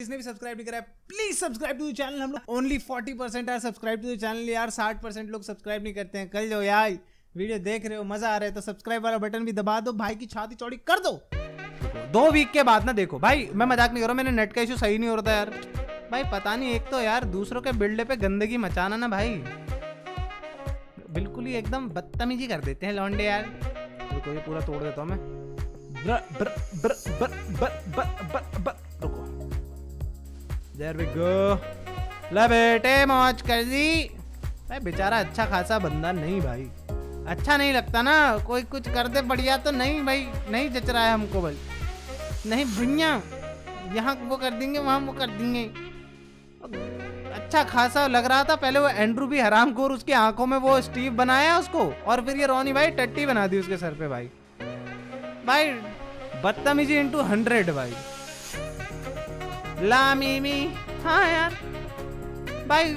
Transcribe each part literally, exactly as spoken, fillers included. जिसने भी सब्सक्राइब नहीं करा है please subscribe to the channel. हम लोग ओनली फोर्टी परसेंट है सब्सक्राइब टू द चैनल यार, साठ परसेंट लोग सब्सक्राइब नहीं करते हैं। कर लो यार, वीडियो देख रहे हो मजा आ रहा है तो सब्सक्राइब वाला बटन भी दबा दो, भाई की छाती चौड़ी कर दो। दो वीक के बाद ना देखो भाई, मैं मजाक नहीं कर रहा, मैंने नेट का इशू सही नहीं हो रहा था यार। भाई पता नहीं, एक तो यार दूसरों के बिल्डअप पे गंदगी मचाना ना भाई, बिल्कुल ही एकदम बदतमीजी कर देते हैं लौंडे यार। रुको ये पूरा तोड़ देता हूँ मैं, देयर वी गो। ले बेटे मौज कर दी। भाई बेचारा अच्छा खासा बंदा नहीं भाई, अच्छा नहीं लगता ना, कोई कुछ कर दे बढ़िया तो नहीं भाई, नहीं जच रहा है हमको भाई, नहीं भैया यहाँ वो कर देंगे वहाँ वो कर देंगे। अच्छा खासा लग रहा था पहले वो एंड्रू भी हरामखोर, उसकी आंखों में वो स्टीव बनाया उसको, और फिर ये रोनी भाई टट्टी बना दी उसके सर पे भाई। भाई बदतमीजी इंटू हंड्रेड भाई। ला मीमी, हाँ यार भाई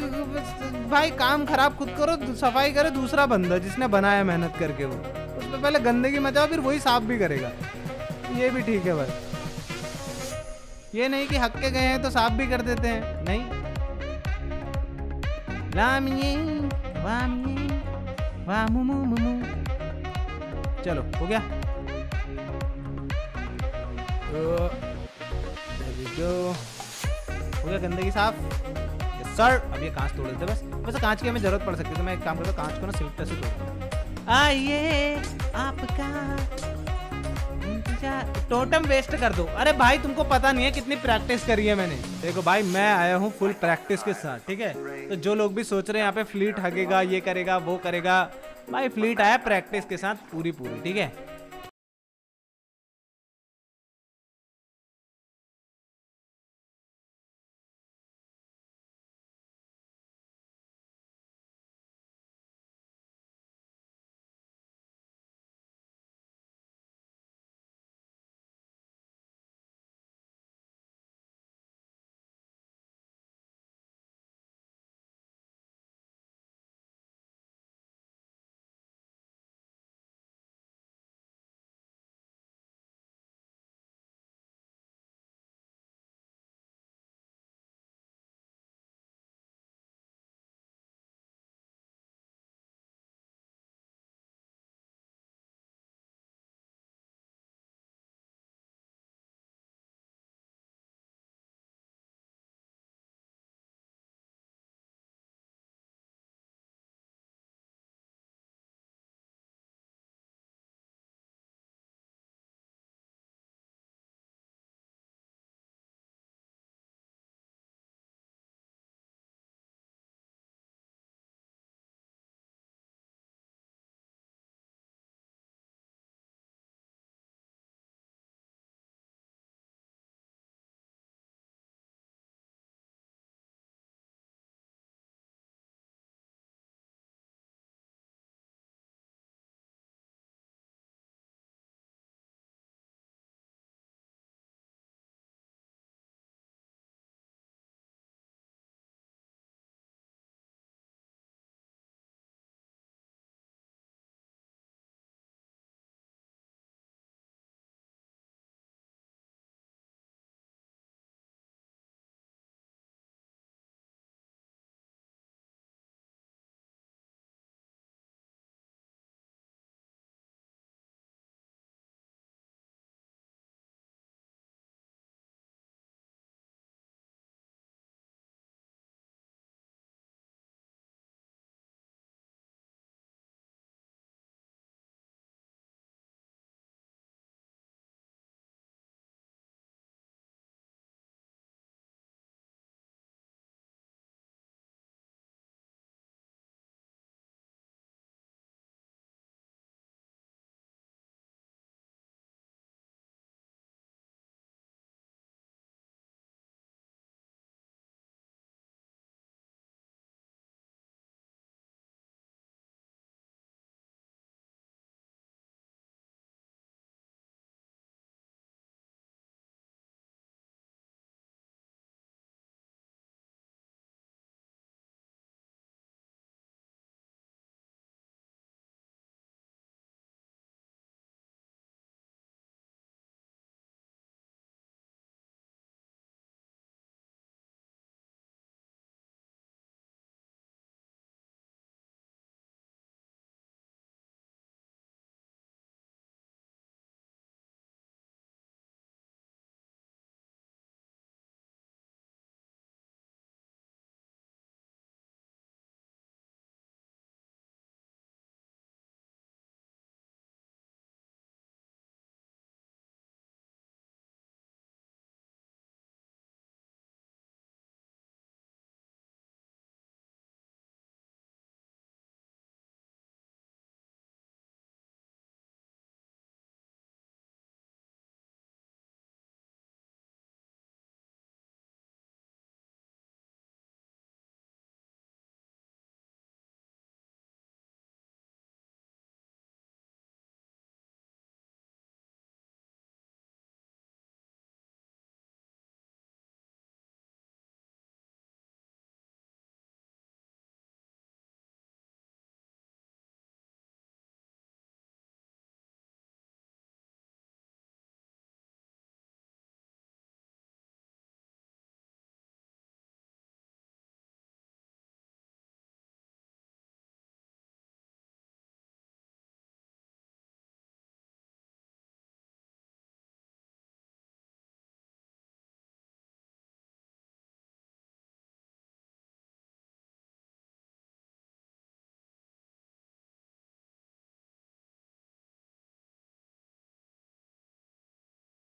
भाई काम खराब खुद करो, सफाई करे दूसरा बंदा जिसने बनाया मेहनत करके, वो उसमें पहले गंदगी मचाओ फिर वही साफ भी करेगा। ये भी ठीक है भाई, ये नहीं कि हक के गए हैं तो साफ भी कर देते हैं, नहीं। ला मी वामी वामू मुमू, चलो हो गया तो, हो गया गंदगी साफ सर। अब ये कांच तोड़ देते बस, वैसे कांच की हमें जरूरत पड़ सकती है तो मैं एक काम करता हूँ, कांच को ना सिल्वर से तोड़। आइए आपका टोटम वेस्ट कर दो। अरे भाई तुमको पता नहीं है कितनी प्रैक्टिस करी है मैंने। देखो भाई मैं आया हूँ फुल प्रैक्टिस के साथ, ठीक है। तो जो लोग भी सोच रहे हैं यहाँ पे फ्लीट हगेगा ये करेगा वो करेगा, भाई फ्लीट आया प्रैक्टिस के साथ पूरी पूरी, ठीक है।